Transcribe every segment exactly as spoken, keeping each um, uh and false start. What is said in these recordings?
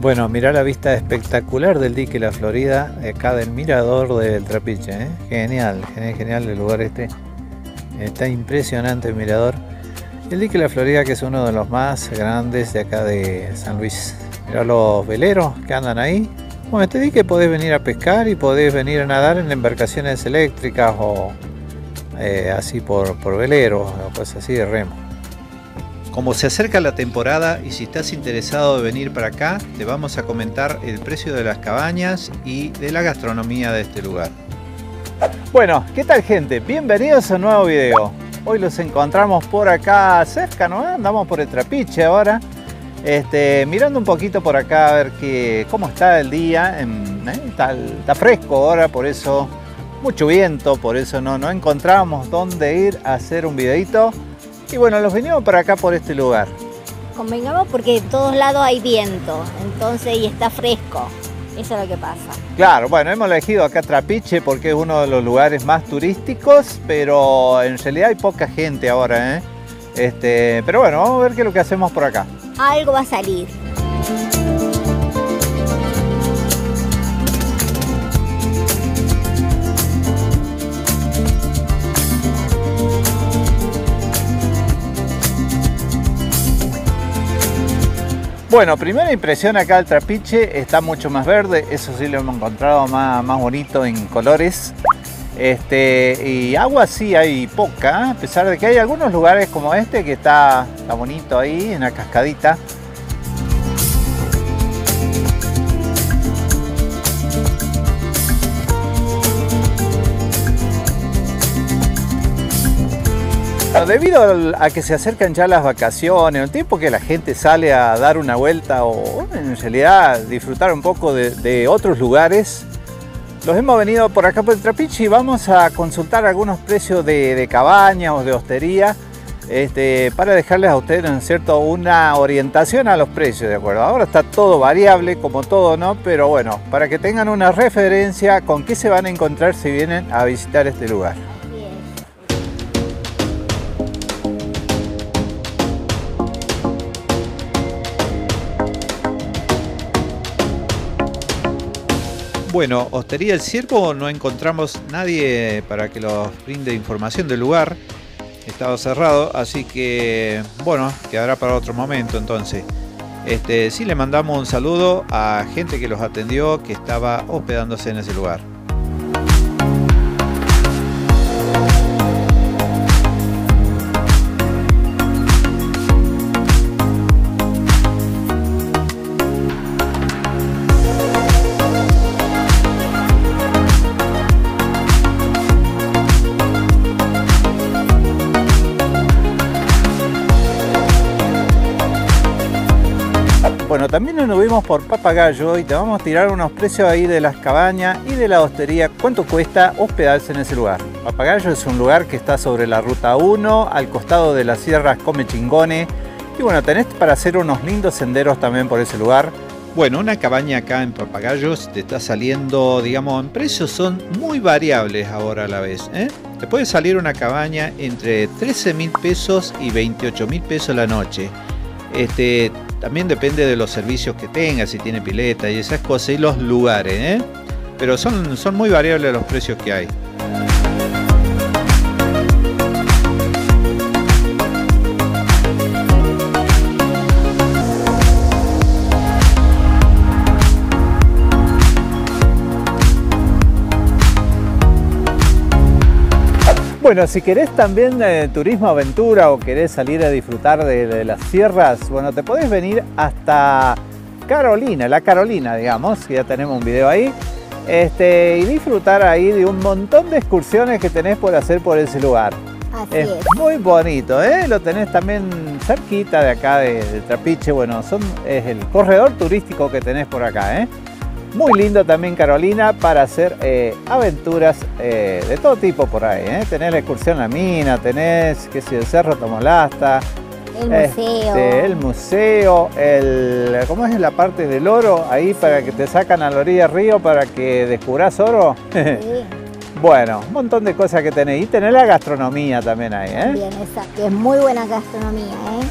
Bueno, mirá la vista espectacular del dique La Florida, acá del mirador del Trapiche, ¿eh? Genial, genial, genial el lugar este. Está impresionante el mirador. El dique La Florida, que es uno de los más grandes de acá de San Luis. Mirá los veleros que andan ahí. Bueno, este dique podés venir a pescar y podés venir a nadar en embarcaciones eléctricas o eh, así por, por veleros o cosas así de remo. Como se acerca la temporada y si estás interesado de venir para acá, te vamos a comentar el precio de las cabañas y de la gastronomía de este lugar. Bueno, ¿qué tal, gente? Bienvenidos a un nuevo video. Hoy los encontramos por acá cerca, ¿no? Andamos por el Trapiche ahora, este, mirando un poquito por acá a ver que, cómo está el día. En, ¿eh? está, está fresco ahora, por eso mucho viento, por eso no, no encontramos dónde ir a hacer un videito. Y bueno, los venimos para acá por este lugar. Convengamos porque de todos lados hay viento, entonces y está fresco, eso es lo que pasa. Claro, bueno, hemos elegido acá Trapiche porque es uno de los lugares más turísticos, pero en realidad hay poca gente ahora, ¿eh? Este, pero bueno, vamos a ver qué es lo que hacemos por acá. Algo va a salir. Bueno, primera impresión acá del Trapiche, está mucho más verde, eso sí lo hemos encontrado más, más bonito en colores. Este, y agua sí hay poca, a pesar de que hay algunos lugares como este que está, está bonito ahí, en la cascadita. Debido a que se acercan ya las vacaciones, el tiempo que la gente sale a dar una vuelta o en realidad disfrutar un poco de, de otros lugares, los hemos venido por acá por el Trapiche y vamos a consultar algunos precios de, de cabañas o de hostería, este, para dejarles a ustedes, ¿no es cierto?, una orientación a los precios, ¿de acuerdo? Ahora está todo variable como todo, ¿no? Pero bueno, para que tengan una referencia con qué se van a encontrar si vienen a visitar este lugar. Bueno, Hostería del Ciervo, no encontramos nadie para que los brinde información del lugar. Estaba cerrado, así que, bueno, quedará para otro momento entonces. Este, sí le mandamos un saludo a gente que los atendió, que estaba hospedándose en ese lugar. Bueno, también nos movimos por Papagayo y te vamos a tirar unos precios ahí de las cabañas y de la hostería. ¿Cuánto cuesta hospedarse en ese lugar? Papagayo es un lugar que está sobre la ruta uno, al costado de las sierras Comechingones. Y bueno, tenés para hacer unos lindos senderos también por ese lugar. Bueno, una cabaña acá en Papagayos te está saliendo, digamos, en precios son muy variables ahora a la vez, ¿eh? Te puede salir una cabaña entre trece mil pesos y veintiocho mil pesos la noche. Este... También depende de los servicios que tenga, si tiene pileta y esas cosas, y los lugares, ¿eh? Pero son, son muy variables los precios que hay. Bueno, si querés también eh, turismo aventura o querés salir a disfrutar de, de las sierras, bueno, te podés venir hasta Carolina, la Carolina, digamos, ya tenemos un video ahí, este, y disfrutar ahí de un montón de excursiones que tenés por hacer por ese lugar. Así es, es muy bonito, ¿eh? Lo tenés también cerquita de acá de, de Trapiche, bueno, son, es el corredor turístico que tenés por acá, ¿eh? Muy lindo también Carolina para hacer eh, aventuras eh, de todo tipo por ahí, ¿eh? Tenés la excursión a la mina, tenés, qué sé, el cerro Tomolasta, el este, museo, el museo, el, ¿cómo es la parte del oro? Ahí sí, para que te sacan a la orilla del río para que descubras oro. Sí. Bueno, un montón de cosas que tenés. Y tenés la gastronomía también ahí, ¿eh? Bien, exacto. Es muy buena gastronomía, ¿eh?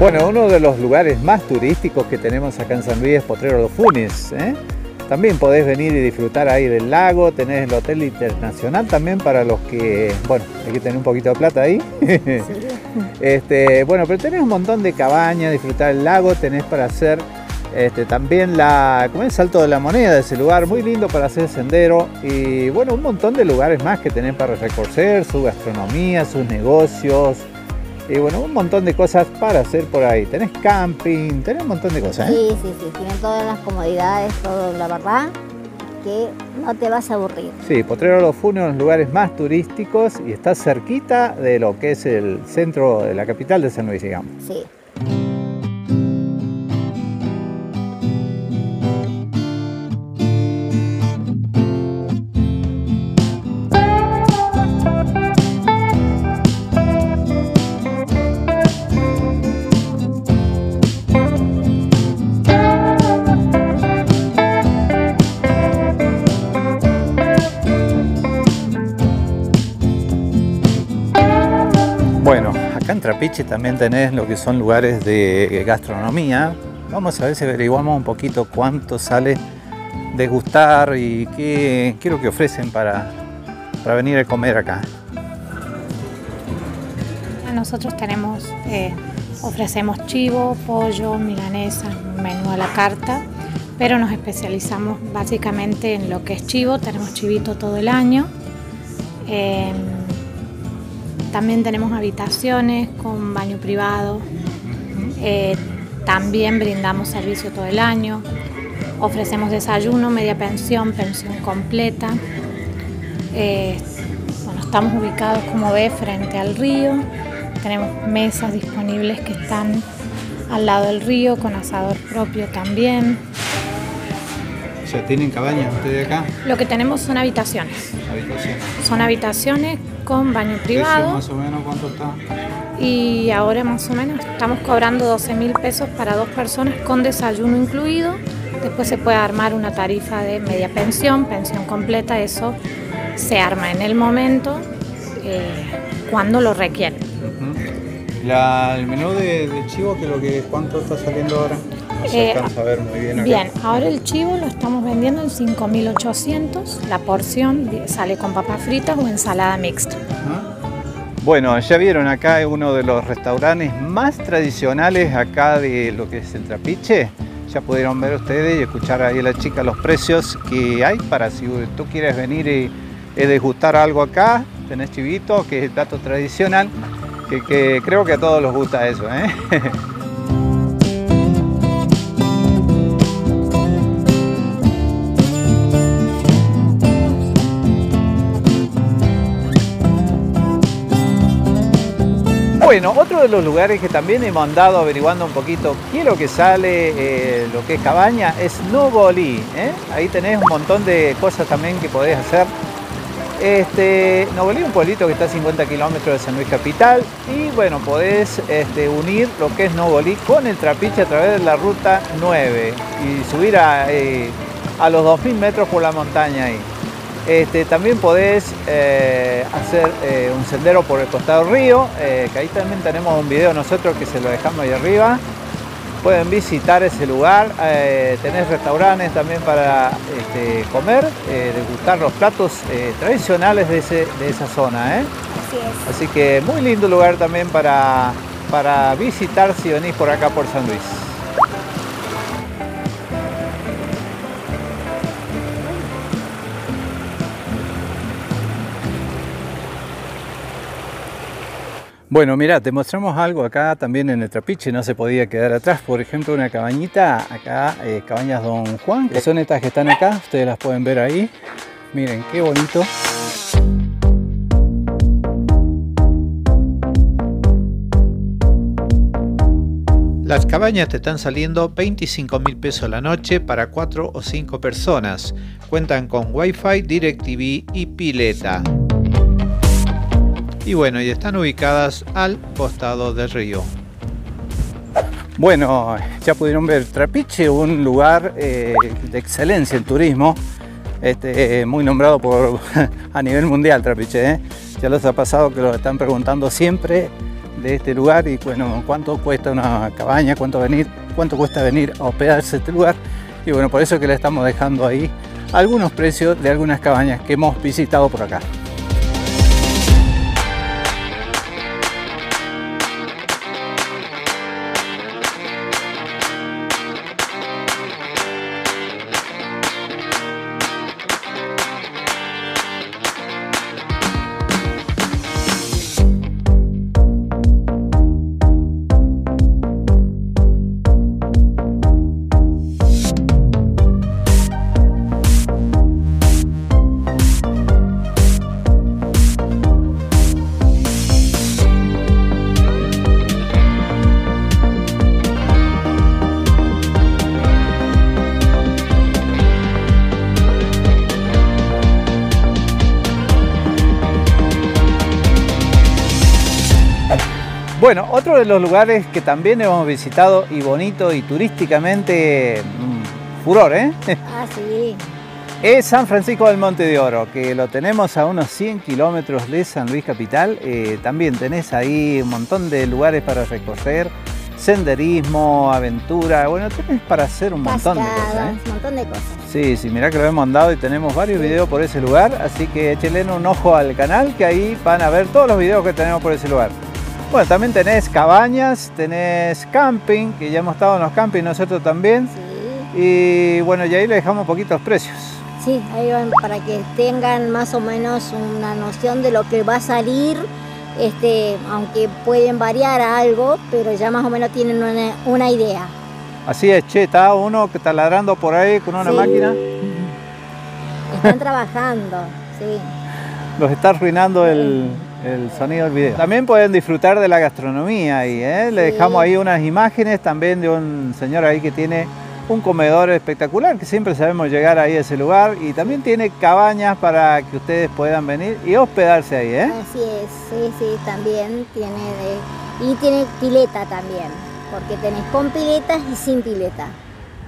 Bueno, uno de los lugares más turísticos que tenemos acá en San Luis es Potrero de Funes, ¿eh? También podés venir y disfrutar ahí del lago, tenés el Hotel Internacional también para los que, bueno, hay que tener un poquito de plata ahí. Este, bueno, pero tenés un montón de cabañas, disfrutar el lago, tenés para hacer este, también la, como el Salto de la Moneda, ese lugar muy lindo para hacer sendero y bueno, un montón de lugares más que tenés para recorrer, su gastronomía, sus negocios. Y bueno, un montón de cosas para hacer por ahí. Tenés camping, tenés un montón de cosas, ¿eh? Sí, sí, sí. Tienen todas las comodidades, todo, la verdad, que no te vas a aburrir. Sí, Potrero de los Funes, uno de los lugares más turísticos y está cerquita de lo que es el centro de la capital de San Luis, digamos. Sí. En Trapiche también tenés lo que son lugares de gastronomía. Vamos a ver si averiguamos un poquito cuánto sale degustar y qué, qué es lo que ofrecen para, para venir a comer acá. Nosotros tenemos, eh, ofrecemos chivo, pollo, milanesa, menú a la carta, pero nos especializamos básicamente en lo que es chivo. Tenemos chivito todo el año. Eh, También tenemos habitaciones con baño privado, eh, también brindamos servicio todo el año, ofrecemos desayuno, media pensión, pensión completa. Eh, bueno, estamos ubicados, como ve, frente al río, tenemos mesas disponibles que están al lado del río, con asador propio también. O sea, ¿tienen cabañas ustedes acá? Lo que tenemos son habitaciones. Habitaciones. Son habitaciones con baño privado. ¿Más o menos cuánto está? Y ahora más o menos estamos cobrando doce mil pesos para dos personas con desayuno incluido. Después se puede armar una tarifa de media pensión, pensión completa. Eso se arma en el momento, eh, cuando lo requieren. Uh-huh. La, el menú de, de chivo, que lo que, ¿cuánto está saliendo ahora? No se alcanza a ver muy bien acá. Bien, ahora el chivo lo estamos vendiendo en cinco mil ochocientos, la porción sale con papas fritas o ensalada mixta. Bueno, ya vieron acá uno de los restaurantes más tradicionales acá de lo que es el Trapiche. Ya pudieron ver ustedes y escuchar ahí a la chica los precios que hay para si tú quieres venir y, y degustar algo acá. Tenés chivito, que es el plato tradicional, que, que creo que a todos los gusta eso, ¿eh? Bueno, otro de los lugares que también hemos andado averiguando un poquito qué es lo que sale, eh, lo que es cabaña, es Nogolí, ¿eh? Ahí tenés un montón de cosas también que podés hacer. Este, Nogolí es un pueblito que está a cincuenta kilómetros de San Luis Capital y bueno, podés este, unir lo que es Nogolí con el Trapiche a través de la ruta nueve y subir a, eh, a los dos mil metros por la montaña ahí. Este, también podés eh, hacer eh, un sendero por el costado del río, eh, que ahí también tenemos un video nosotros que se lo dejamos ahí arriba. Pueden visitar ese lugar, eh, tenés restaurantes también para este, comer, eh, degustar los platos eh, tradicionales de, ese, de esa zona, ¿eh? Así es. Así que muy lindo lugar también para, para visitar si venís por acá por San Luis. Bueno, mirá, te mostramos algo acá también en el Trapiche, no se podía quedar atrás. Por ejemplo, una cabañita acá, eh, Cabañas Don Juan, que son estas que están acá, ustedes las pueden ver ahí. Miren, qué bonito. Las cabañas te están saliendo veinticinco mil pesos la noche para cuatro o cinco personas. Cuentan con Wi-Fi, DirecTV y pileta. Y bueno, y están ubicadas al costado del río. Bueno, ya pudieron ver Trapiche, un lugar eh, de excelencia en turismo, este, eh, muy nombrado por, a nivel mundial Trapiche, ¿eh? Ya los ha pasado que lo están preguntando siempre de este lugar y bueno, cuánto cuesta una cabaña, cuánto venir, cuánto cuesta venir a hospedarse este lugar. Y bueno, por eso es que le estamos dejando ahí algunos precios de algunas cabañas que hemos visitado por acá. Bueno, otro de los lugares que también hemos visitado y bonito y turísticamente mmm, furor, ¿eh? Ah, sí. Es San Francisco del Monte de Oro, que lo tenemos a unos cien kilómetros de San Luis Capital. Eh, también tenés ahí un montón de lugares para recorrer, senderismo, aventura, bueno, tenés para hacer un montón Cascadas, de cosas, ¿eh? Un montón de cosas. Sí, sí, mirá que lo hemos andado y tenemos varios sí. videos por ese lugar, así que échenle un ojo al canal que ahí van a ver todos los videos que tenemos por ese lugar. Bueno, también tenés cabañas, tenés camping, que ya hemos estado en los campings nosotros también. Sí. Y bueno, y ahí le dejamos poquitos precios. Sí, ahí van para que tengan más o menos una noción de lo que va a salir, este, aunque pueden variar a algo, pero ya más o menos tienen una, una idea. Así es, che, está uno que está ladrando por ahí con una sí. máquina. Están trabajando, sí. Los está arruinando el... el sonido del video. También pueden disfrutar de la gastronomía ahí, ¿eh? Sí. Le dejamos ahí unas imágenes también de un señor ahí que tiene un comedor espectacular, que siempre sabemos llegar ahí a ese lugar, y también tiene cabañas para que ustedes puedan venir y hospedarse ahí, ¿eh? Así es, sí, sí, también tiene de... y tiene pileta también, porque tenés con piletas y sin pileta.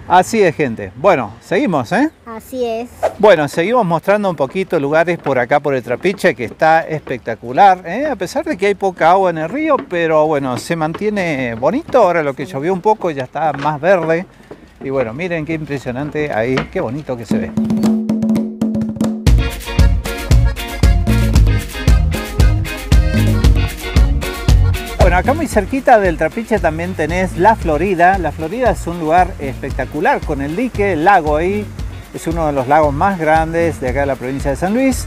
Así es, gente. Bueno, seguimos, ¿eh? Así es. Bueno, seguimos mostrando un poquito lugares por acá, por el Trapiche, que está espectacular, ¿eh? A pesar de que hay poca agua en el río, pero bueno, se mantiene bonito. Ahora lo que sí. llovió un poco ya está más verde. Y bueno, miren qué impresionante ahí, qué bonito que se ve. Bueno, acá muy cerquita del Trapiche también tenés La Florida. La Florida es un lugar espectacular con el dique, el lago ahí. Es uno de los lagos más grandes de acá de la provincia de San Luis.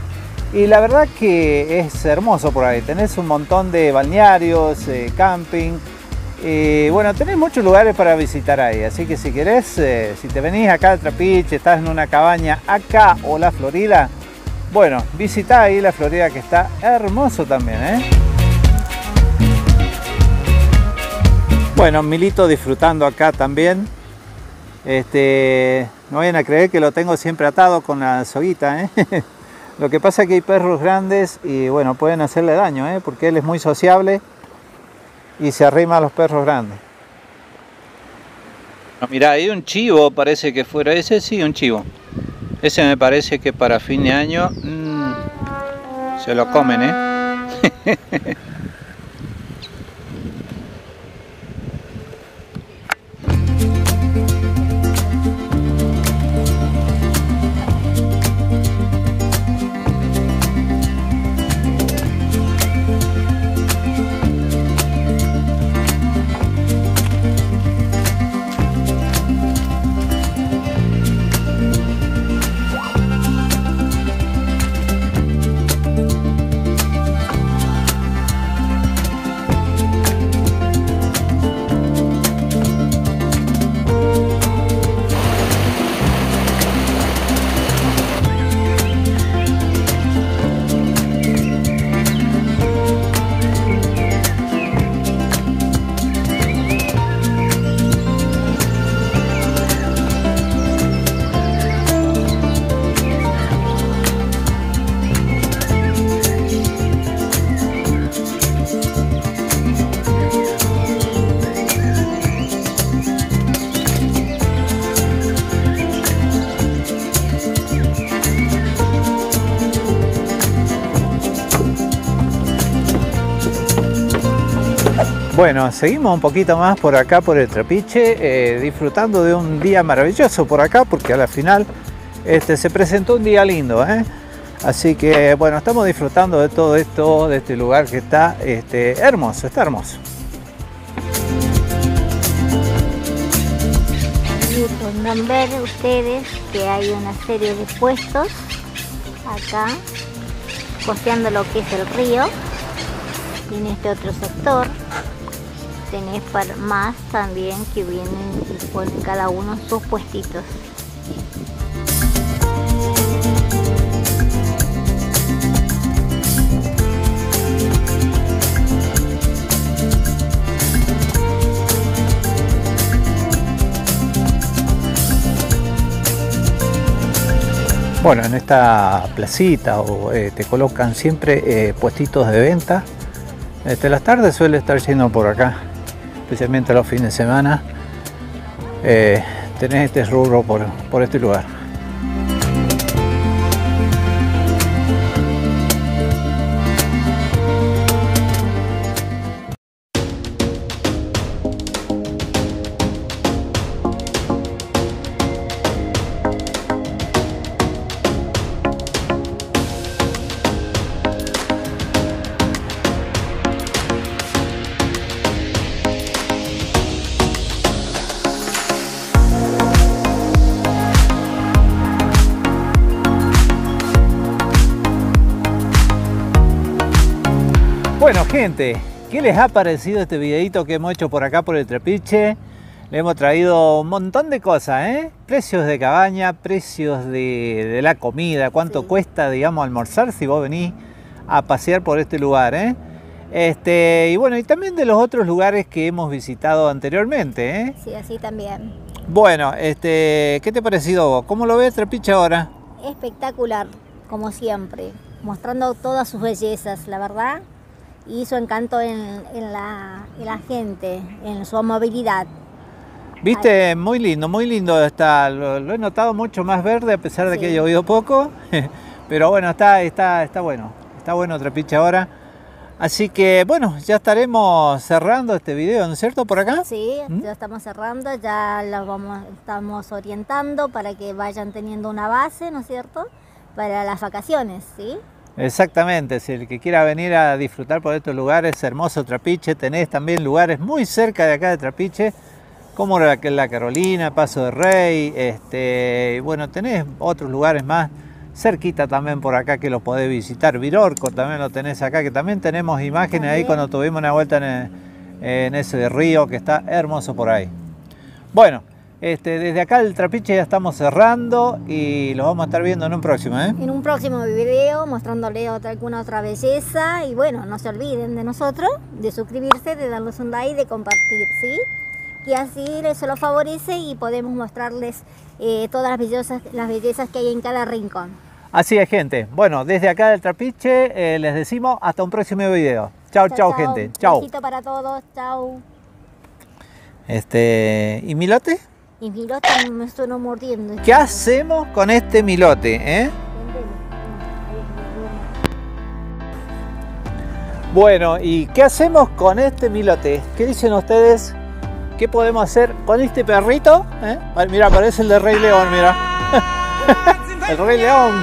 Y la verdad que es hermoso por ahí. Tenés un montón de balnearios, eh, camping. Eh, bueno, tenés muchos lugares para visitar ahí. Así que si querés, eh, si te venís acá al Trapiche, estás en una cabaña acá o La Florida, bueno, visitá ahí La Florida, que está hermoso también, ¿eh? Bueno, Milito disfrutando acá también. Este, no vayan a creer que lo tengo siempre atado con la soguita, ¿eh? Lo que pasa es que hay perros grandes y bueno, pueden hacerle daño, ¿eh? Porque él es muy sociable y se arrima a los perros grandes. No, mirá, hay un chivo, parece que fuera ese, sí, un chivo. Ese me parece que para fin de año mmm, se lo comen, ¿eh? Bueno, seguimos un poquito más por acá, por el Trapiche, eh, disfrutando de un día maravilloso por acá, porque a la final este, se presentó un día lindo, ¿eh? Así que, bueno, estamos disfrutando de todo esto, de este lugar que está este, hermoso, está hermoso. Y podrán ver ustedes que hay una serie de puestos acá, costeando lo que es el río. Y en este otro sector tenés más también que vienen y ponen cada uno sus puestitos. Bueno, en esta placita o, eh, te colocan siempre eh, puestitos de venta. Este, las tardes suele estar lleno por acá, especialmente los fines de semana. Eh, tenés este rubro por, por este lugar. Bueno, gente, ¿qué les ha parecido este videito que hemos hecho por acá por el Trapiche? Le hemos traído un montón de cosas, ¿eh? Precios de cabaña, precios de, de la comida, cuánto sí cuesta, digamos, almorzar si vos venís a pasear por este lugar, ¿eh? Este, y bueno, y también de los otros lugares que hemos visitado anteriormente, ¿eh? Sí, así también. Bueno, este, ¿qué te ha parecido vos? ¿Cómo lo ves Trapiche ahora? Espectacular, como siempre, mostrando todas sus bellezas, la verdad. Y su encanto en, en, la, en la gente, en su amabilidad. Viste, muy lindo, muy lindo está. Lo, lo he notado mucho más verde a pesar de sí que he llovido poco. Pero bueno, está, está, está bueno. Está bueno Trapiche ahora. Así que bueno, ya estaremos cerrando este video, ¿no es cierto? Por acá. Sí, ¿Mm? ya estamos cerrando, ya los vamos, estamos orientando para que vayan teniendo una base, ¿no es cierto? Para las vacaciones, ¿sí? Exactamente, si el que quiera venir a disfrutar por estos lugares, hermoso Trapiche, tenés también lugares muy cerca de acá de Trapiche, como la, la Carolina, Paso de Rey, este, y bueno, tenés otros lugares más cerquita también por acá que los podés visitar, Virorco también lo tenés acá, que también tenemos imágenes ahí cuando tuvimos una vuelta en, el, en ese río que está hermoso por ahí. Bueno. Este, desde acá el Trapiche ya estamos cerrando y lo vamos a estar viendo en un próximo, ¿eh? En un próximo video mostrándole otra, alguna otra belleza. Y bueno, no se olviden de nosotros, de suscribirse, de darnos un like, de compartir, ¿sí? Y así eso lo favorece y podemos mostrarles eh, todas las bellezas, las bellezas que hay en cada rincón. Así es, gente. Bueno, desde acá del Trapiche eh, les decimos hasta un próximo video. Chao, chao, gente. Chao. Un besito para todos. Chao. Este, ¿y Milote? Y milote me estoy mordiendo. ¿Qué hacemos con este milote, eh? Bueno, ¿y qué hacemos con este milote? ¿Qué dicen ustedes? ¿Qué podemos hacer con este perrito? ¿Eh? Mira, parece el de Rey León, mira. El Rey León.